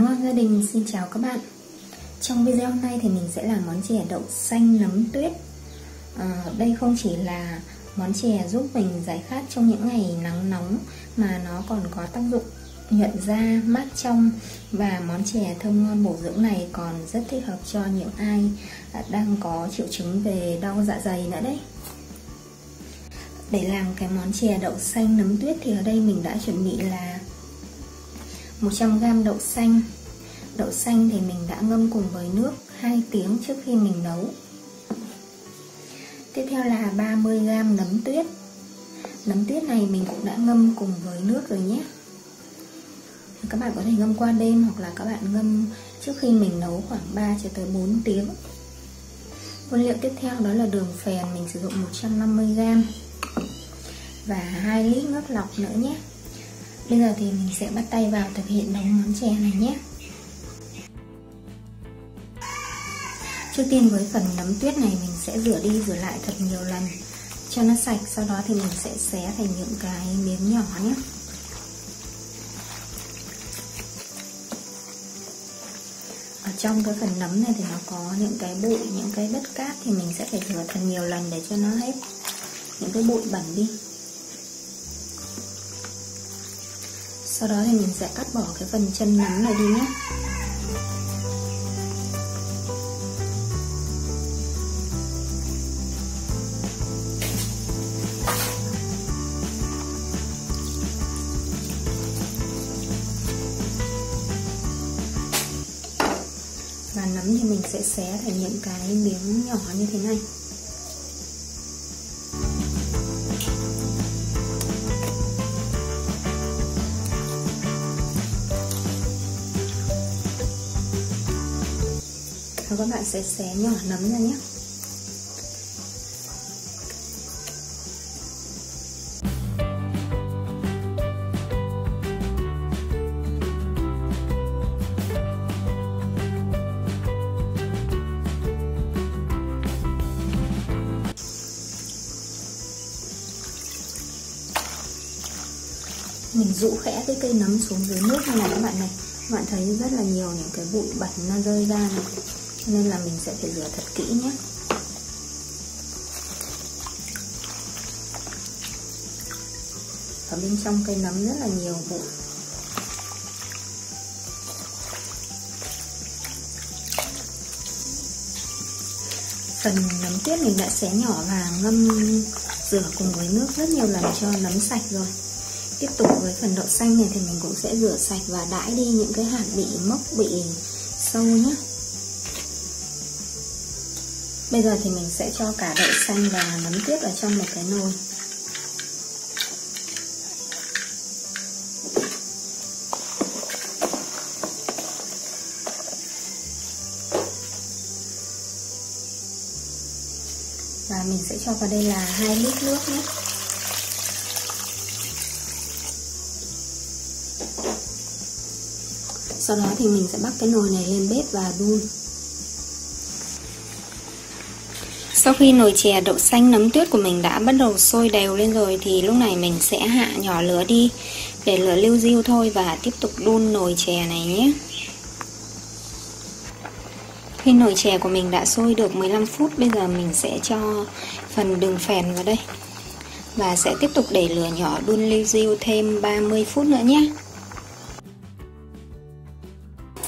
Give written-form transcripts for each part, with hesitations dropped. Món Ngon Gia Đình xin chào các bạn. Trong video hôm nay thì mình sẽ làm món chè đậu xanh nấm tuyết. Đây không chỉ là món chè giúp mình giải khát trong những ngày nắng nóng mà nó còn có tác dụng nhuận da, mát trong. Và món chè thơm ngon bổ dưỡng này còn rất thích hợp cho những ai đang có triệu chứng về đau dạ dày nữa đấy. Để làm cái món chè đậu xanh nấm tuyết thì ở đây mình đã chuẩn bị là 100g đậu xanh. Đậu xanh thì mình đã ngâm cùng với nước 2 tiếng trước khi mình nấu. Tiếp theo là 30g nấm tuyết. Nấm tuyết này mình cũng đã ngâm cùng với nước rồi nhé. Các bạn có thể ngâm qua đêm hoặc là các bạn ngâm trước khi mình nấu khoảng 3 cho tới 4 tiếng. Nguyên liệu tiếp theo đó là đường phèn, mình sử dụng 150g và 2 lít nước lọc nữa nhé. Bây giờ thì mình sẽ bắt tay vào thực hiện nấu món chè này nhé. Trước tiên với phần nấm tuyết này mình sẽ rửa đi rửa lại thật nhiều lần cho nó sạch, sau đó thì mình sẽ xé thành những cái miếng nhỏ nhé. Ở trong cái phần nấm này thì nó có những cái bụi, những cái đất cát thì mình sẽ phải rửa thật nhiều lần để cho nó hết những cái bụi bẩn đi. Sau đó thì mình sẽ cắt bỏ cái phần chân nấm này đi nhé. Và nấm thì mình sẽ xé thành những cái miếng nhỏ như thế này. Và các bạn sẽ xé nhỏ nấm ra nhé. Mình dụ khẽ cái cây nấm xuống dưới nước này các bạn này. Các bạn thấy rất là nhiều những cái bụi bẩn nó rơi ra này, nên là mình sẽ phải rửa thật kỹ nhé. Ở bên trong cây nấm rất là nhiều bụi. Phần nấm tuyết mình đã xé nhỏ và ngâm rửa cùng với nước rất nhiều lần cho nấm sạch rồi. Tiếp tục với phần đậu xanh này thì mình cũng sẽ rửa sạch và đãi đi những cái hạt bị mốc, bị sâu nhé. Bây giờ thì mình sẽ cho cả đậu xanh và nấm tuyết vào trong một cái nồi. Và mình sẽ cho vào đây là 2 lít nước nhé. Sau đó thì mình sẽ bắc cái nồi này lên bếp và đun. Sau khi nồi chè đậu xanh nấm tuyết của mình đã bắt đầu sôi đều lên rồi thì lúc này mình sẽ hạ nhỏ lửa đi, để lửa liu riu thôi, và tiếp tục đun nồi chè này nhé. Khi nồi chè của mình đã sôi được 15 phút, bây giờ mình sẽ cho phần đường phèn vào đây và sẽ tiếp tục để lửa nhỏ đun liu riu thêm 30 phút nữa nhé.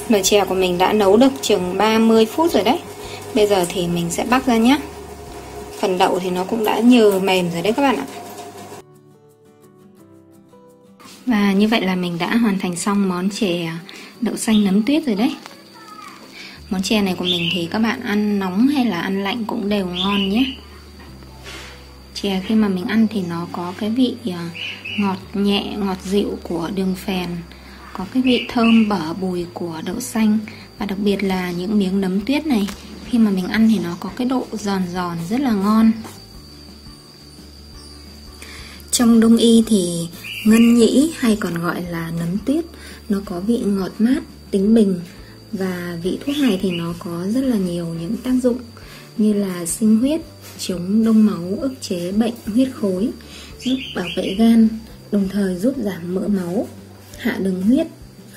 Nồi chè của mình đã nấu được chừng 30 phút rồi đấy. Bây giờ thì mình sẽ bắc ra nhé. Phần đậu thì nó cũng đã nhừ mềm rồi đấy các bạn ạ. Và như vậy là mình đã hoàn thành xong món chè đậu xanh nấm tuyết rồi đấy. Món chè này của mình thì các bạn ăn nóng hay là ăn lạnh cũng đều ngon nhé. Chè khi mà mình ăn thì nó có cái vị ngọt nhẹ, ngọt dịu của đường phèn, có cái vị thơm bở bùi của đậu xanh, và đặc biệt là những miếng nấm tuyết này khi mà mình ăn thì nó có cái độ giòn giòn rất là ngon. Trong Đông y thì ngân nhĩ hay còn gọi là nấm tuyết nó có vị ngọt mát, tính bình, và vị thuốc này thì nó có rất là nhiều những tác dụng như là sinh huyết, chống đông máu, ức chế bệnh huyết khối, giúp bảo vệ gan, đồng thời giúp giảm mỡ máu, hạ đường huyết,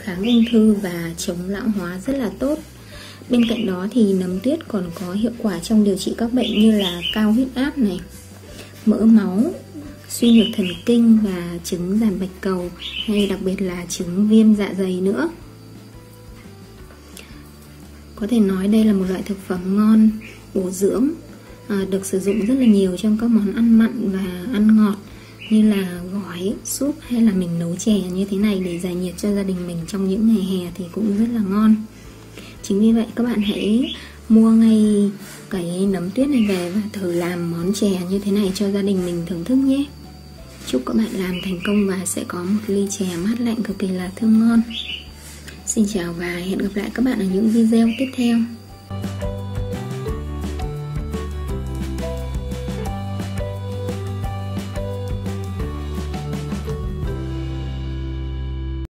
kháng ung thư và chống lão hóa rất là tốt. Bên cạnh đó thì nấm tuyết còn có hiệu quả trong điều trị các bệnh như là cao huyết áp này, mỡ máu, suy nhược thần kinh và chứng giảm bạch cầu, hay đặc biệt là chứng viêm dạ dày nữa. Có thể nói đây là một loại thực phẩm ngon, bổ dưỡng, được sử dụng rất là nhiều trong các món ăn mặn và ăn ngọt như là gói, súp hay là mình nấu chè như thế này để giải nhiệt cho gia đình mình trong những ngày hè thì cũng rất là ngon. Chính vì vậy các bạn hãy mua ngay cái nấm tuyết này về và thử làm món chè như thế này cho gia đình mình thưởng thức nhé. Chúc các bạn làm thành công và sẽ có một ly chè mát lạnh cực kỳ là thơm ngon. Xin chào và hẹn gặp lại các bạn ở những video tiếp theo.